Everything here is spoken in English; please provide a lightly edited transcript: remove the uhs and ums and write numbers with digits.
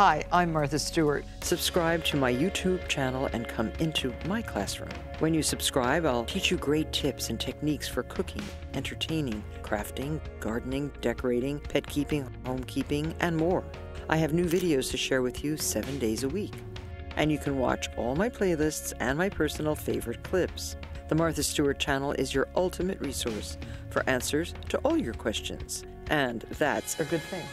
Hi, I'm Martha Stewart. Subscribe to my YouTube channel and come into my classroom. When you subscribe, I'll teach you great tips and techniques for cooking, entertaining, crafting, gardening, decorating, pet keeping, home keeping, and more. I have new videos to share with you 7 days a week. And you can watch all my playlists and my personal favorite clips. The Martha Stewart channel is your ultimate resource for answers to all your questions. And that's a good thing.